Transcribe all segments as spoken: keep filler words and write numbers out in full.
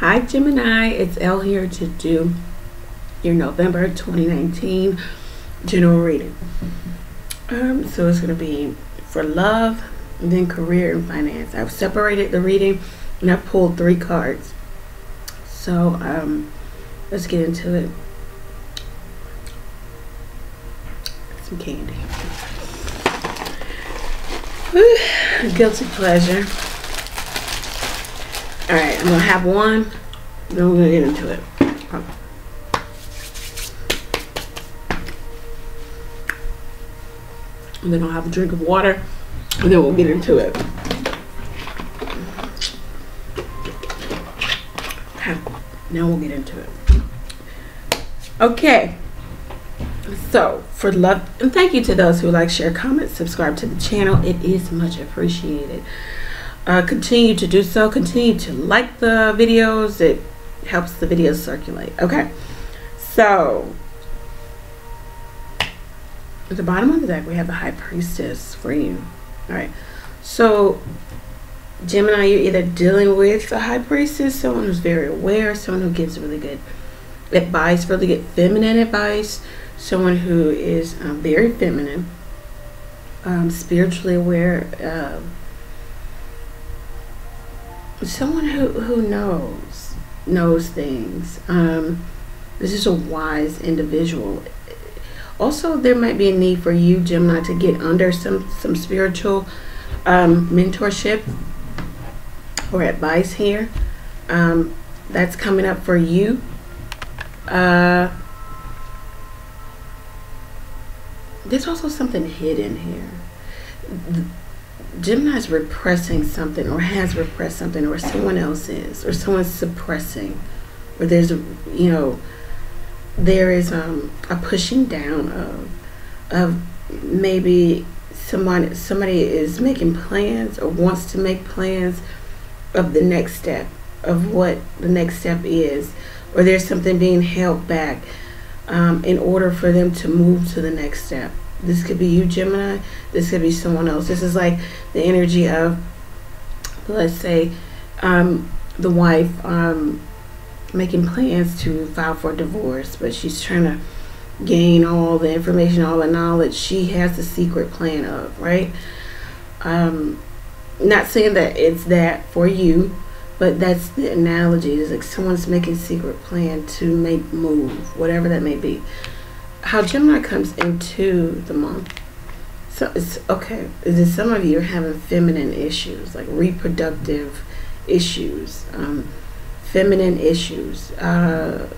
Hi Gemini, it's Elle here to do your November twenty nineteen general reading. Um, so it's going to be for love, and then career and finance. I've separated the reading and I pulled three cards. So um, let's get into it. Some candy. Ooh, guilty pleasure. All right, I'm gonna have one, then we're gonna get into it. Oh. And then I'll have a drink of water, and then we'll get into it. Now we'll get into it. Okay. So, for love, and thank you to those who like, share, comment, subscribe to the channel. It is much appreciated. Uh, continue to do so. Continue to like the videos. It helps the videos circulate. Okay, so at the bottom of the deck, we have the High Priestess for you. All right, so Gemini, you're either dealing with the High Priestess, someone who's very aware, someone who gives really good advice, really good feminine advice, someone who is um, very feminine, um, spiritually aware. Uh, someone who who knows knows things. Um this is a wise individual. Also, there might be a need for you, Gemini, to get under some some spiritual um mentorship or advice here. Um that's coming up for you. Uh there's also something hidden here. The, Gemini's repressing something, or has repressed something, or someone else is, or someone's suppressing, or there's a, you know, there is um, a pushing down of, of maybe someone, somebody is making plans or wants to make plans of the next step, of what the next step is, or there's something being held back um, in order for them to move to the next step. This could be you, Gemini. This could be someone else. This is like the energy of, let's say, um, the wife um, making plans to file for divorce, but she's trying to gain all the information, all the knowledge she has the secret plan of, right? Um, not saying that it's that for you, but that's the analogy. It's like someone's making a secret plan to make move, whatever that may be. How Gemini comes into the month. So it's okay. Is it some of you are having feminine issues, like reproductive issues, um, feminine issues? Uh,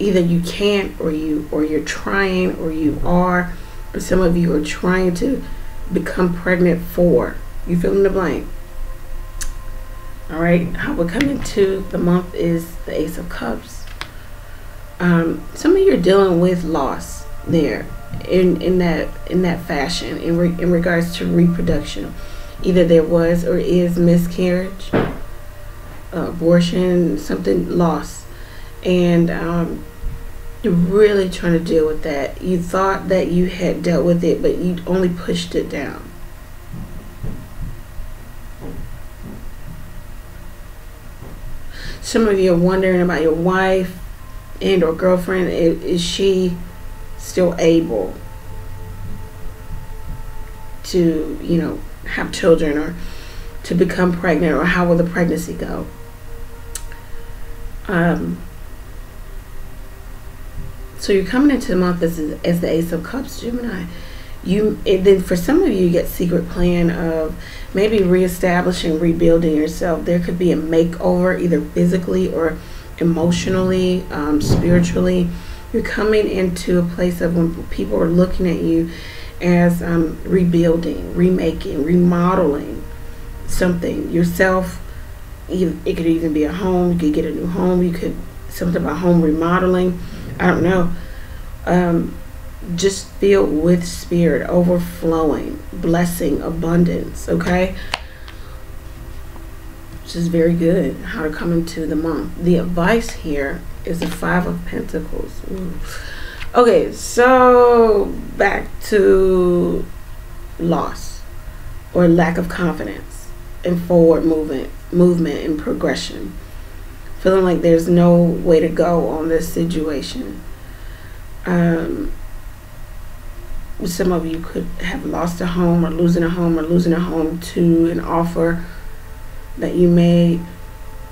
either you can't, or you, or you're trying, or you are. Or some of you are trying to become pregnant for. You fill in the blank. All right. How we come into the month is the Ace of Cups. Um, some of you are dealing with loss there in, in that in that fashion in, re in regards to reproduction. Either there was or is miscarriage, uh, abortion, something, loss, and um, you're really trying to deal with that. You thought that you had dealt with it, but you only pushed it down. Some of you are wondering about your wife and or girlfriend. Is she still able to, you know, have children or to become pregnant, or how will the pregnancy go? Um, so you're coming into the month as, as the Ace of Cups, Gemini. You, and then for some of you, you get secret plan of maybe reestablishing, rebuilding yourself. There could be a makeover, either physically or emotionally, um, spiritually. You're coming into a place of when people are looking at you as um, rebuilding, remaking, remodeling something yourself. You, it could even be a home. You could get a new home. You could, something about home remodeling. I don't know. Um, just filled with spirit, overflowing, blessing, abundance. Okay. Which is very good. How to come into the month. The advice here is the Five of Pentacles. Ooh. Okay, so back to loss or lack of confidence and forward movement, movement and progression. feeling like there's no way to go on this situation. Um, some of you could have lost a home or losing a home or losing a home to an offer that you made.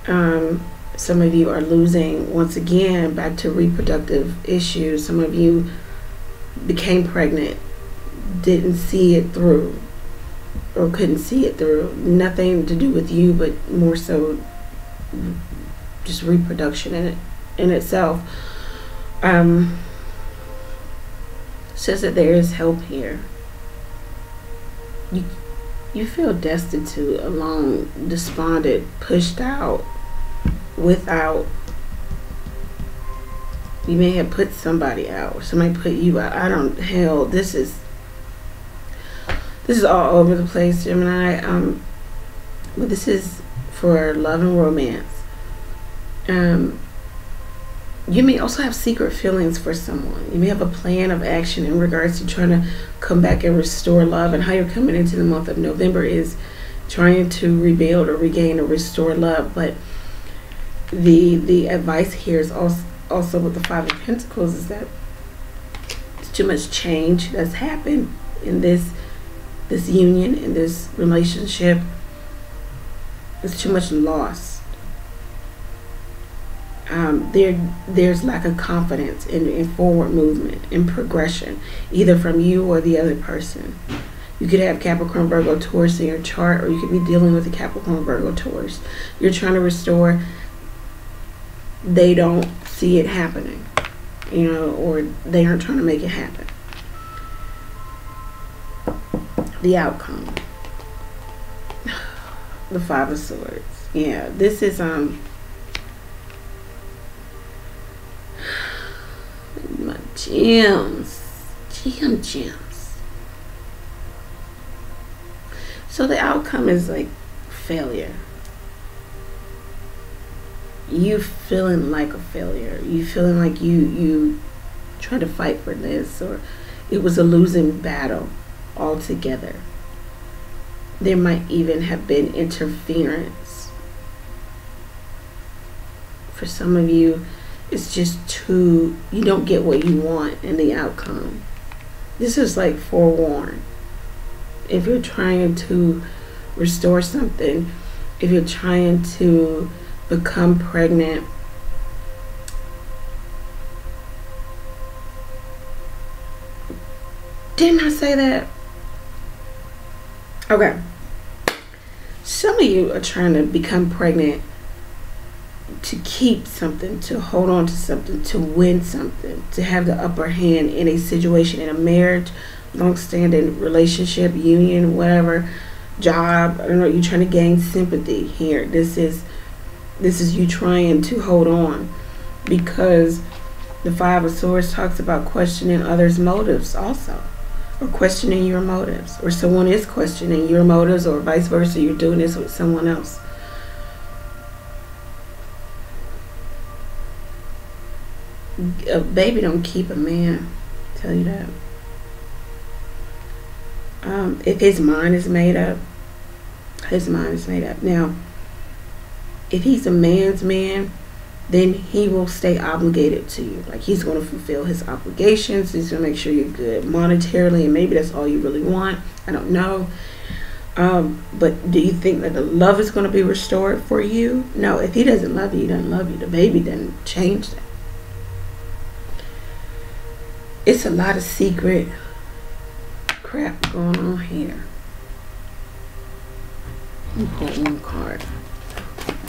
Um, some of you are losing, once again, back to reproductive issues. Some of you became pregnant, didn't see it through, or couldn't see it through. Nothing to do with you, but more so just reproduction in it in itself. Um, says that there is help here. You you feel destitute, alone, despondent, pushed out, without. You may have put somebody out, or somebody put you out. I don't. Hell, this is. This is all over the place, Gemini. Um, but this is for love and romance. Um, you may also have secret feelings for someone. You may have a plan of action in regards to trying to come back and restore love. And how you're coming into the month of November is trying to rebuild or regain or restore love. But the the advice here is also also with the Five of Pentacles is that it's too much change that's happened in this. This union, in this relationship. There's too much loss. Um, there, there's lack of confidence in, in forward movement, in progression, either from you or the other person. You could have Capricorn, Virgo, Taurus in your chart, or you could be dealing with a Capricorn, Virgo, Taurus. You're trying to restore. They don't see it happening, you know, or they aren't trying to make it happen. The outcome, the Five of Swords. Yeah, this is um my gems, gem gems. So the outcome is like failure. You feeling like a failure. You feeling like you you try to fight for this, or it was a losing battle altogether. There might even have been interference. For some of you, it's just too, you don't get what you want in the outcome. This is like forewarned. If you're trying to restore something, if you're trying to become pregnant, didn't I say that? Okay, some of you are trying to become pregnant to keep something, to hold on to something, to win something, to have the upper hand in a situation, in a marriage, long-standing relationship, union, whatever, job. I don't know. You're trying to gain sympathy here. This is this is you trying to hold on, because the Five of Swords talks about questioning others' motives also. Or questioning your motives, or someone is questioning your motives, or vice versa, you're doing this with someone else. A baby don't keep a man, I'll tell you that. Um, if his mind is made up, his mind is made up. Now, if he's a man's man, then he will stay obligated to you. Like, he's going to fulfill his obligations. He's going to make sure you're good monetarily, and maybe that's all you really want. I don't know. Um, but do you think that the love is going to be restored for you? No, if he doesn't love you, he doesn't love you. The baby doesn't change that. It's a lot of secret crap going on here. Let me pull one card.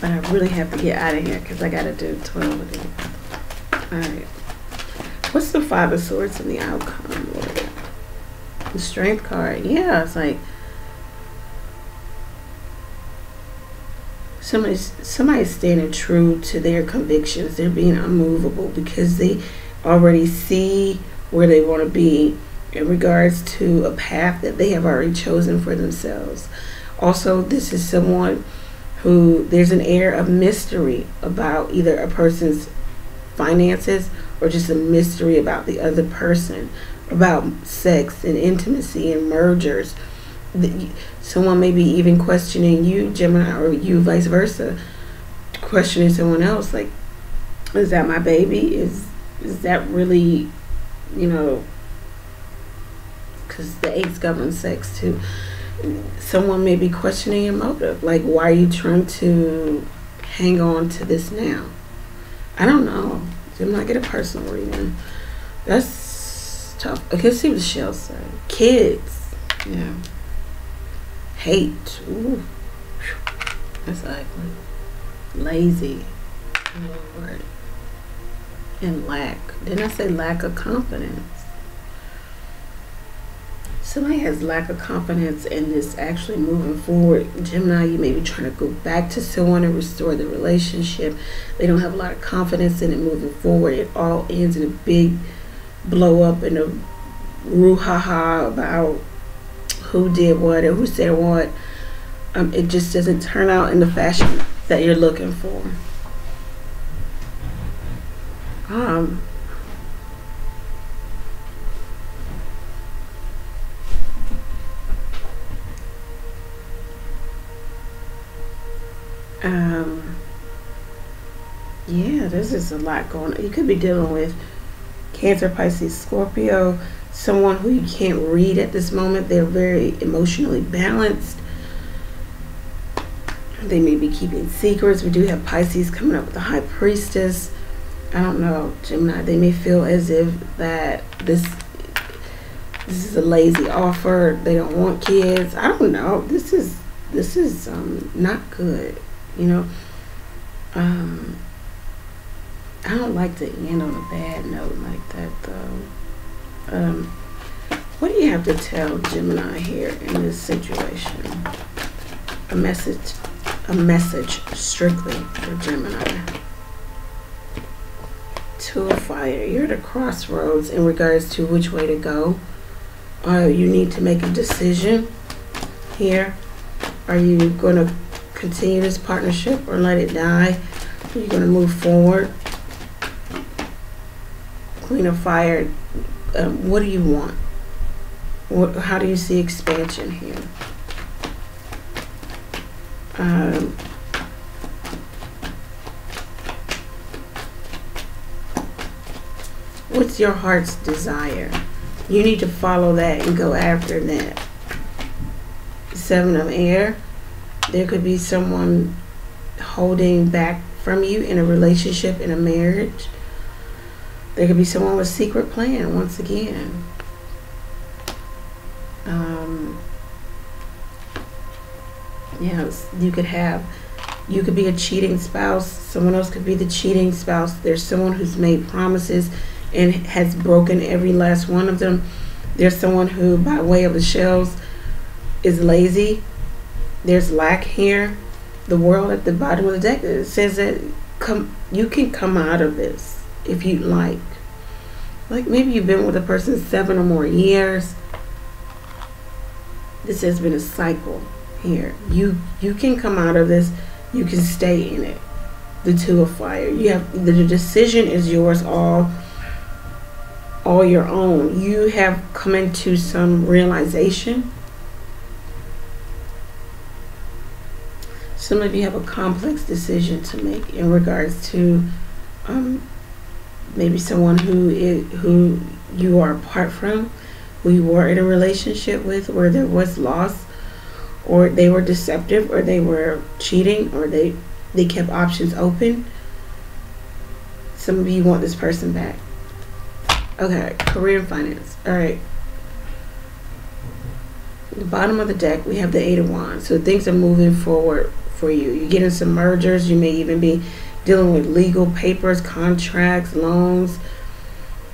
But I really have to get out of here because I got to do twelve of them. Alright. What's the Five of Swords in the outcome? Lord? The Strength card. Yeah, it's like somebody's, somebody's standing true to their convictions. They're being unmovable because they already see where they want to be in regards to a path that they have already chosen for themselves. Also, this is someone who, there's an air of mystery about either a person's finances, or just a mystery about the other person, about sex and intimacy and mergers. Someone may be even questioning you, Gemini, or you vice versa, questioning someone else, like, is that my baby? Is is that really, you know, because the eggs govern sex too. Someone may be questioning your motive. Like, why are you trying to hang on to this now? I don't know. Did not get a personal reading. That's tough. Okay, let's see what the shells say. Kids. Yeah. Hate. Ooh. That's ugly. Lazy. Lord. And lack. Didn't I say lack of confidence? Somebody has lack of confidence in this actually moving forward. Gemini, you may be trying to go back to someone and restore the relationship. They don't have a lot of confidence in it moving forward. It all ends in a big blow up and a roo-ha-ha about who did what or who said what. Um, it just doesn't turn out in the fashion that you're looking for. Um... Um, yeah, there's just a lot going on. You could be dealing with Cancer, Pisces, Scorpio, someone who you can't read at this moment. They're very emotionally balanced. They may be keeping secrets. We do have Pisces coming up with the High Priestess. I don't know, Gemini. They may feel as if that this this is a lazy offer. They don't want kids. I don't know. This is this is um not good. You know, um, I don't like to end on a bad note like that, though. Um, what do you have to tell Gemini here in this situation? A message, a message strictly for Gemini. Two of Fire. You're at a crossroads in regards to which way to go. Uh, you need to make a decision here. Are you going to continue this partnership or let it die? You're going to move forward. Queen of Fire. Um, what do you want? What, how do you see expansion here? Um, what's your heart's desire? You need to follow that and go after that. Seven of Air. There could be someone holding back from you in a relationship, in a marriage. There could be someone with a secret plan, once again. Um, yeah, you could have, you could be a cheating spouse. Someone else could be the cheating spouse. There's someone who's made promises and has broken every last one of them. There's someone who, by way of the shells, is lazy. There's lack here. The World at the bottom of the deck says that come, you can come out of this if you'd like. Like maybe you've been with a person seven or more years. This has been a cycle here. You you can come out of this. You can stay in it. The Two of Fire. You have the decision is yours, all all your own. You have come into some realization. Some of you have a complex decision to make in regards to um, maybe someone who is, who you are apart from, who you were in a relationship with, where there was loss, or they were deceptive, or they were cheating, or they, they kept options open. Some of you want this person back. Okay, career and finance. All right. The bottom of the deck, we have the Eight of Wands. So things are moving forward. For you, you get in some mergers. You may even be dealing with legal papers, contracts, loans,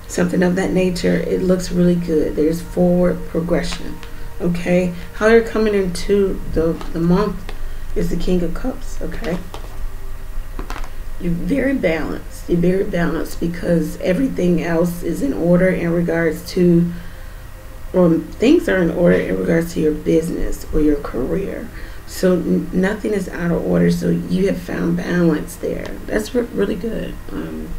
something of that nature. It looks really good. There's forward progression. Okay, how you're coming into the the month is the King of Cups. Okay, you're very balanced. You're very balanced because everything else is in order in regards to, or things are in order in regards to your business or your career. So nothing is out of order. So you have found balance there. That's re really good. Um,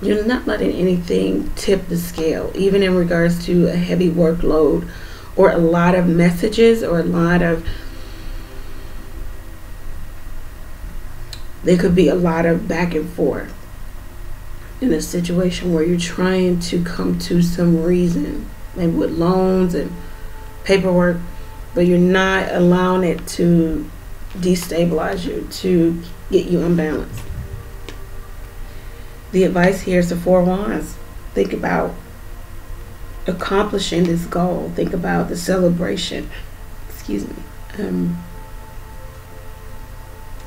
you're not letting anything tip the scale, even in regards to a heavy workload or a lot of messages or a lot of There could be a lot of back and forth in a situation where you're trying to come to some reason, maybe with loans and paperwork, but you're not allowing it to destabilize you, to get you unbalanced. The advice here is the Four of Wands. Think about accomplishing this goal. Think about the celebration. Excuse me. Um,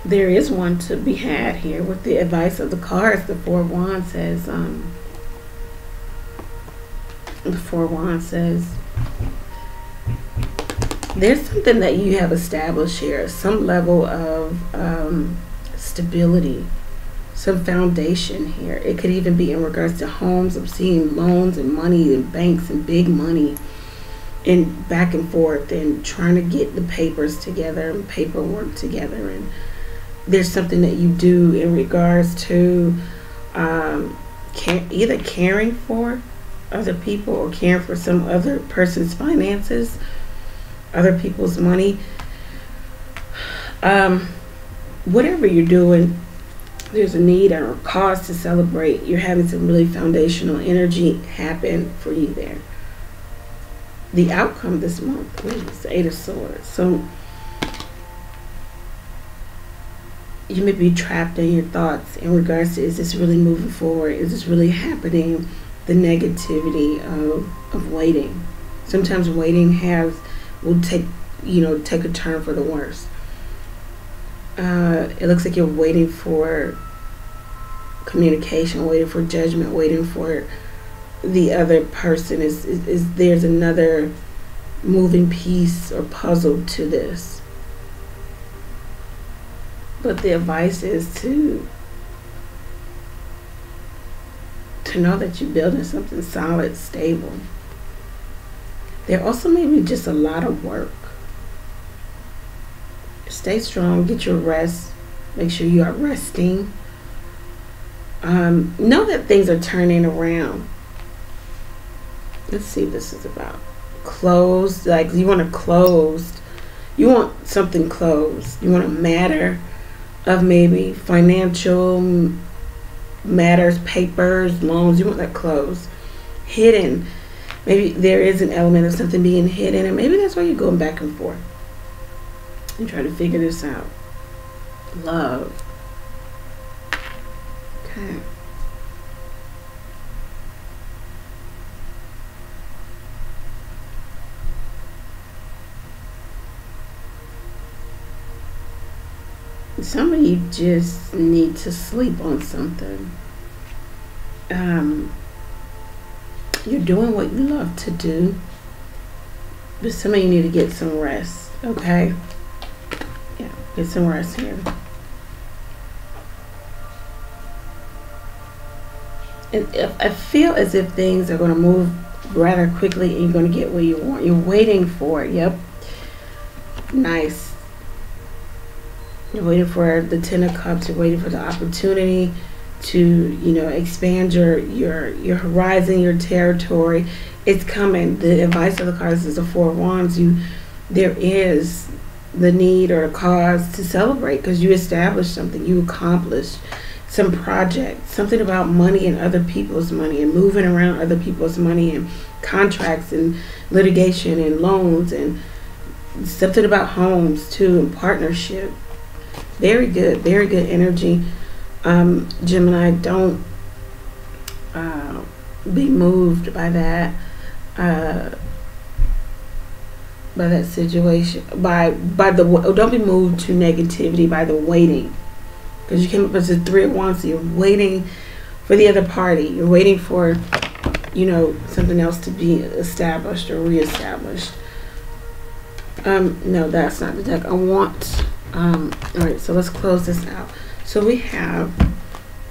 there is one to be had here with the advice of the cards. The Four of Wands says, um, the Four of Wands says, there's something that you have established here, some level of um, stability, some foundation here. It could even be in regards to homes. I'm seeing loans and money and banks and big money and back and forth and trying to get the papers together and paperwork together. And there's something that you do in regards to um, can, either caring for other people or caring for some other person's finances, other people's money. Um, whatever you're doing, there's a need or a cause to celebrate. You're having some really foundational energy happen for you there. The outcome this month, please, the Eight of Swords. So you may be trapped in your thoughts in regards to, is this really moving forward? Is this really happening? The negativity of, of waiting. Sometimes waiting has will take, you know, take a turn for the worse. Uh, it looks like you're waiting for communication, waiting for judgment, waiting for the other person. Is, is, is there's another moving piece or puzzle to this. But the advice is to to know that you're building something solid, stable. There also may be just a lot of work. Stay strong, get your rest, make sure you are resting. Um, know that things are turning around. Let's see what this is about. Closed, like you want a closed, you want something closed. You want a matter of maybe financial matters, papers, loans, you want that closed. Hidden, maybe there is an element of something being hidden, and maybe that's why you're going back and forth and trying to figure this out. Love. Okay. Some of you just need to sleep on something. Um, you're doing what you love to do, but some of you need to get some rest, okay? Yeah, get some rest here. And if, I feel as if things are going to move rather quickly and you're going to get what you want. You're waiting for it, yep. Nice. You're waiting for the Ten of Cups. You're waiting for the opportunity to, you know, expand your your your horizon, your territory. It's coming. The advice of the cards is the Four of Wands. You, there is the need or a cause to celebrate because you established something, you accomplished some project, something about money and other people's money and moving around other people's money and contracts and litigation and loans and something about homes too and partnership. Very good, very good energy. Um, Gemini, don't uh, be moved by that, uh, by that situation. By by the don't be moved to negativity by the waiting, because you came up as the Three of Wands. So you're waiting for the other party. You're waiting for, you know, something else to be established or reestablished. Um, no, that's not the deck I want. Um, all right, so let's close this out. So we have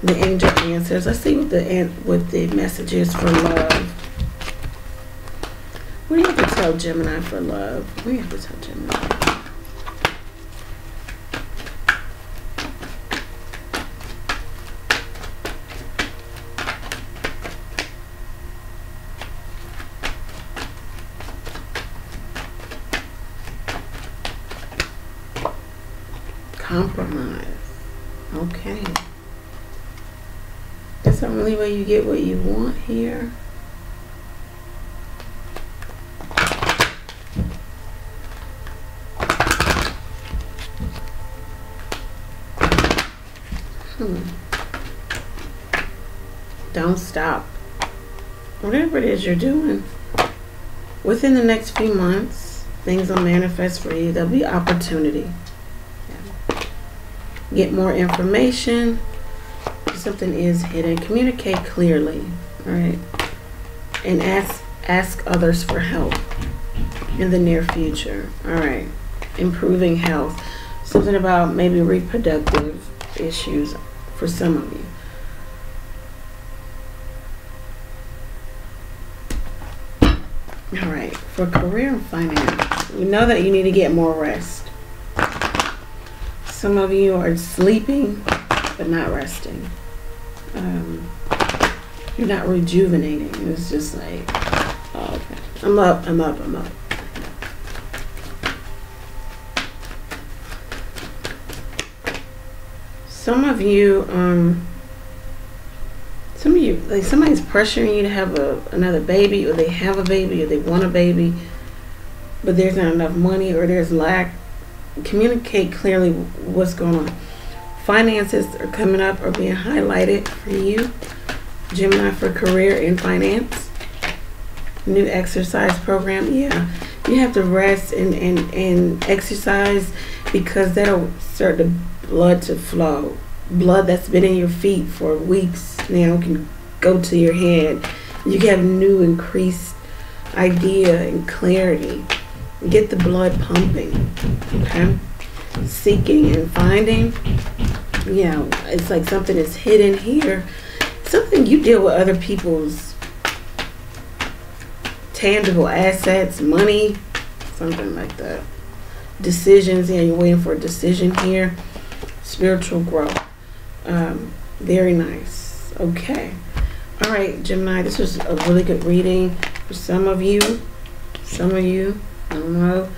the angel answers. Let's see what the what the message is for love. What do you have to tell Gemini for love? What do you have to tell Gemini? Compromise. Okay. That's the only way you get what you want here. Hmm. Don't stop. Whatever it is you're doing. Within the next few months, things will manifest for you. There'll be opportunity. Yeah. Get more information. If something is hidden, communicate clearly. All right, and ask ask others for help in the near future. All right, improving health. Something about maybe reproductive issues for some of you. All right, for career and finance, we know that you need to get more rest. Some of you are sleeping but not resting. Um, you're not rejuvenating. It's just like, oh, okay, I'm up, I'm up, I'm up. Some of you, um, some of you, like somebody's pressuring you to have a, another baby, or they have a baby, or they want a baby, but there's not enough money, or there's lack. Communicate clearly what's going on. Finances are coming up or being highlighted for you. Gemini for career and finance. New exercise program. Yeah, you have to rest and, and, and exercise, because that'll start the blood to flow. Blood that's been in your feet for weeks now can go to your head. You have new increased idea and clarity. Get the blood pumping. Okay, seeking and finding. Yeah, it's like something is hidden here. Something you deal with other people's tangible assets, money, something like that. Decisions. Yeah, you're waiting for a decision here. Spiritual growth. Um, very nice. Okay. All right, Gemini, this was a really good reading for some of you. Some of you, I don't know.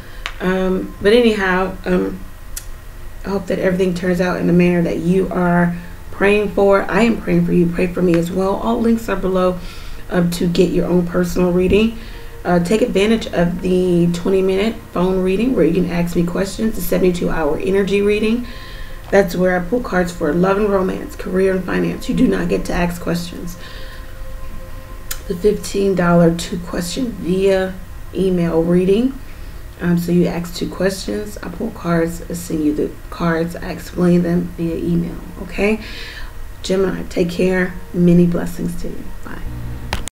Um, but anyhow, um, I hope that everything turns out in the manner that you are praying for. I am praying for you. Pray for me as well. All links are below uh, to get your own personal reading. Uh, take advantage of the twenty minute phone reading where you can ask me questions, the seventy-two hour energy reading. That's where I pull cards for love and romance, career and finance. You do not get to ask questions. The fifteen dollar two question via email reading. Um, so you ask two questions, I pull cards, I send you the cards, I explain them via email. Okay? Gemini, take care. Many blessings to you. Bye.